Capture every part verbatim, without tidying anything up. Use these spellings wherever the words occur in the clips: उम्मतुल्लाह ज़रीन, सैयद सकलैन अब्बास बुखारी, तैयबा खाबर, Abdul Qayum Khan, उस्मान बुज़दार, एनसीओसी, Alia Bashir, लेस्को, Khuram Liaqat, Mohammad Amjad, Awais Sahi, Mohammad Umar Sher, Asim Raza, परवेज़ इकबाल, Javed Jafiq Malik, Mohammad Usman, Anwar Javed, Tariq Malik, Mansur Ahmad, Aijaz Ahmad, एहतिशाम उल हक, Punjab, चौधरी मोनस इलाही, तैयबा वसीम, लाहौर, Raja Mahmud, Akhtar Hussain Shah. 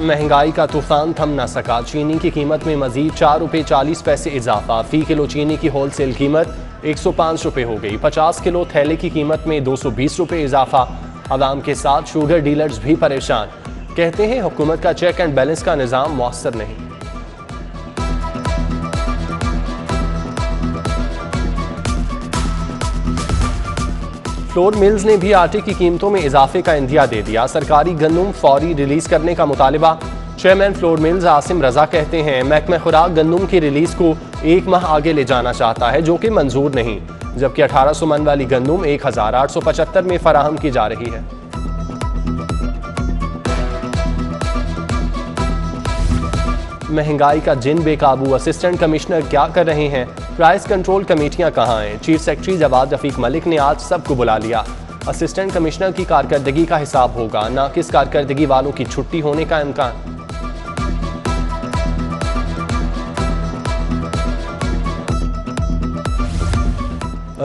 महंगाई का तूफान थम ना सका। चीनी की कीमत में मजीद चार रुपये चालीस पैसे इजाफा। फी किलो चीनी की होल सेल कीमत एक सौ पाँच रुपये हो गई। पचास किलो थैले की कीमत में दो सौ बीस रुपये इजाफा। आवाम के साथ शुगर डीलर्स भी परेशान, कहते हैं हुकूमत का चेक एंड बैलेंस का निज़ाम मौसर नहीं। फ्लोर मिल्स ने भी आटे की कीमतों में इजाफे का इंदिया दे दिया। सरकारी गंदम फौरी रिलीज करने का मुतालबा। Chairman flour mills Asim Raza कहते हैं महकमा खुराक गंदम की रिलीज को एक माह आगे ले जाना चाहता है, जो कि मंजूर नहीं, जबकि अठारह सौ मन वाली गंदम एक हजार आठ सौ पचहत्तर में फराहम की जा रही है। महंगाई का जिन बेकाबू, असिस्टेंट कमिश्नर क्या कर रहे हैं, प्राइस कंट्रोल कमेटियां कहाँ हैं। चीफ सेक्रेटरी जवाद जफीक मलिक ने आज सबको बुला लिया। असिस्टेंट कमिश्नर की कारकर्दगी का हिसाब होगा, नाकिस कारकर्दगी वालों की छुट्टी होने का इम्कान।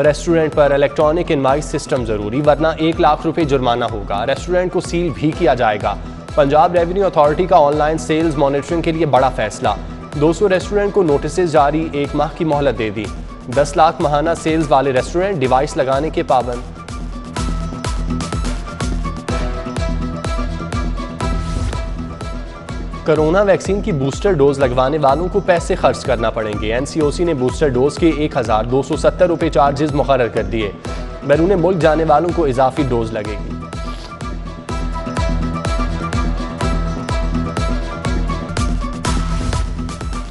रेस्टोरेंट पर इलेक्ट्रॉनिक इनवाइस सिस्टम जरूरी, वरना एक लाख रुपए जुर्माना होगा। रेस्टोरेंट को सील भी किया जाएगा। पंजाब रेवेन्यू अथॉरिटी का ऑनलाइन सेल्स मॉनिटरिंग के लिए बड़ा फैसला। दो सौ रेस्टोरेंट को नोटिस जारी, एक माह की मोहलत दे दी। दस लाख माहाना सेल्स वाले रेस्टोरेंट डिवाइस लगाने के पाबंद। कोरोना वैक्सीन की बूस्टर डोज लगवाने वालों को पैसे खर्च करना पड़ेंगे। एनसीओसी ने बूस्टर डोज के एक हजार दो सौ सत्तर रुपये चार्जेस मुकर्रर कर दिए। बैरून मुल्क जाने वालों को इजाफी डोज लगेगी।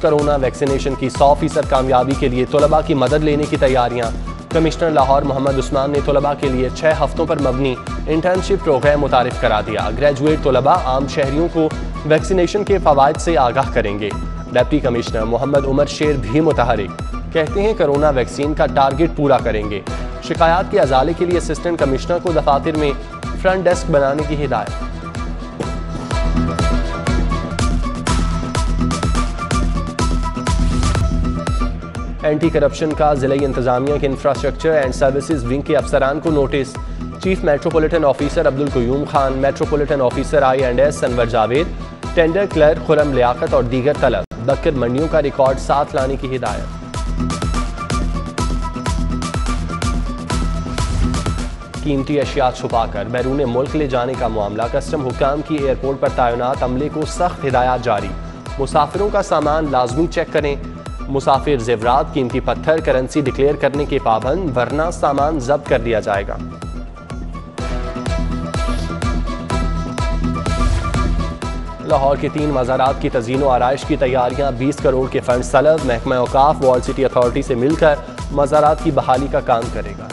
कोरोना वैक्सीनेशन की सौ फीसद कामयाबी के लिए तलबा की मदद लेने की तैयारियां। कमिश्नर लाहौर मोहम्मद उस्मान ने तलबा के लिए छः हफ्तों पर मबनी इंटर्नशिप प्रोग्राम मुतारिफ करा दिया। ग्रेजुएट तलबा आम शहरियों को वैक्सीनेशन के फवायद से आगाह करेंगे। डिप्टी कमिश्नर मोहम्मद उमर शेर भी मुतहरिक, कहते हैं कोरोना वैक्सीन का टारगेट पूरा करेंगे। शिकायत के अजाले के लिए असिस्टेंट कमिश्नर को दफातर में फ्रंट डेस्क बनाने की हिदायत। एंटी करप्शन का जिले इंतजामिया के इंफ्रास्ट्रक्चर एंड सर्विसेज विंग के अफसरान को notice. Chief metropolitan officer Abdul Qayyum Khan, metropolitan officer I and S Anwar Javed, tender clerk Khurram Liaquat और दीगर तलब। बक्कर मंडियों का रिकॉर्ड साथ लाने की हिदायत। कीमती अशिया छुपाकर बैरून मुल्क ले जाने का मामला, कस्टम हुकाम की एयरपोर्ट पर तैनात अमले को सख्त हिदायत जारी। मुसाफिरों का सामान लाजमी चेक करें। मुसाफिर जेवरात, कीमती पत्थर, करेंसी डिक्लेयर करने के पाबंद, वरना सामान जब्त कर दिया जाएगा। लाहौर के तीन मज़ारात की तज़ीन व आराइश की तैयारियां, बीस करोड़ के फंड तलब। महकमा औकाफ वॉल सिटी अथॉरिटी से मिलकर मज़ारात की बहाली का काम करेगा।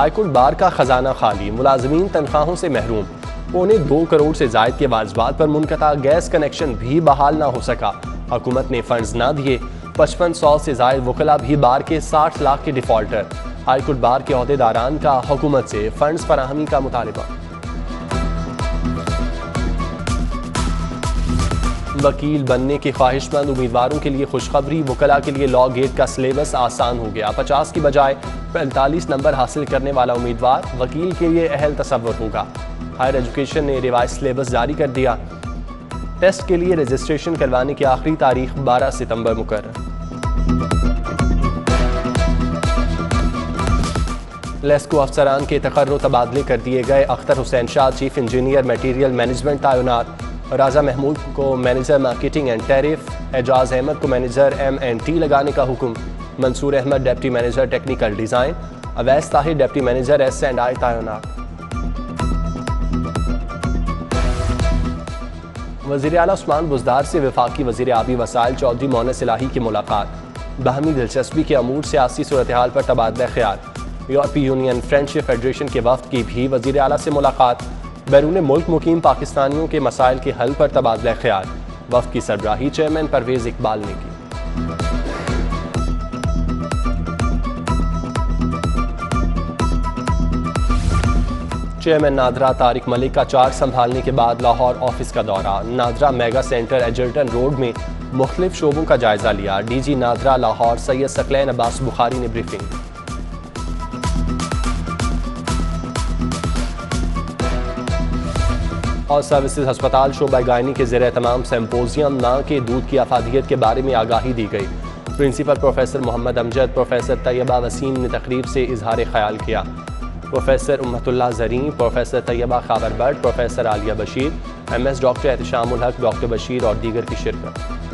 हाईकोर्ट बार का खजाना खाली, मुलाजमीन तनख्वाहों से महरूम। पौने दो करोड़ से जायद के वाजबात पर मुनक़ता गैस कनेक्शन भी बहाल ना हो सका। हुकूमत ने फंड्स ना दिए। पचपन सौ से जायद वकला भी बार के साठ लाख के डिफॉल्टर। हाईकोर्ट बार के अहदेदारान का हुकूमत से फंड्स फराहमी का मुतालबा। वकील बनने के ख्वाहिशमंद उम्मीदवारों के लिए खुशखबरी, वकला के लिए लॉ गेट का सिलेबस आसान हो गया। पचास की बजाय पैंतालीस नंबर हासिल करने वाला उम्मीदवार वकील के लिए अहल तसव्वुर होगा। हायर एजुकेशन ने रिवाइज सिलेबस जारी कर दिया। टेस्ट के लिए रजिस्ट्रेशन करवाने की आखिरी तारीख बारह सितंबर मुकर्रर। लेस्को अफसरान के तकर्र तबादले कर दिए गए। Akhtar Hussain Shah chief engineer material management तैनात। राजा महमूद को manager marketing and tariff, Ejaz Ahmed को मैनेजर एम एंड टी लगाने का हुक्म। Mansoor Ahmed deputy manager technical design. Awais Sahi deputy manager S and I तैनात। वज़ीर-ए-आला उस्मान बुज़दार से वफाकी वज़ीर आबी वसाइल चौधरी मोनस इलाही की मुलाकात। बाहमी दिलचस्पी के अमूर, सियासी सूरत हाल पर तबादला ख्याल। यूरोपीय यूनियन फ्रेंडशिप फेडरेशन के वफद की भी वज़ीर-ए-आला से मुलाकात। बैरून मुल्क मुकीम पाकिस्तानियों के मसाइल के हल पर तबादला ख्याल। वफद की सरबराही चेयरमैन परवेज़ इकबाल ने की। चेयरमैन नादरा तारिक मलिक का चार्ज संभालने के बाद लाहौर ऑफिस का दौरा। NADRA mega centre Egerton road में मुख्तलिफ शोबों का जायजा लिया। डी जी नादरा लाहौर सैयद सकलैन अब्बास बुखारी ने ब्रीफिंग। और सर्विसेज हस्पताल शोबा गायनी के ज़ेर एहतमाम सिम्पोजियम मां के दूध की अफादियत के बारे में आगाही दी गई। Principal professor Mohammad Amjad, professor तैयबा वसीम ने तकरीब से इजहार ख्याल किया। Professor उम्मतुल्लाह ज़रीन, professor तैयबा खाबर, professor Aliya Bashir, M S doctor एहतिशाम उल हक, doctor Bashir और दीगर की शिरकत।